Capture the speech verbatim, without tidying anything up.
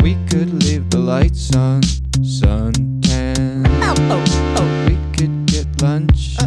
We could leave the lights on, suntan. We could get lunch.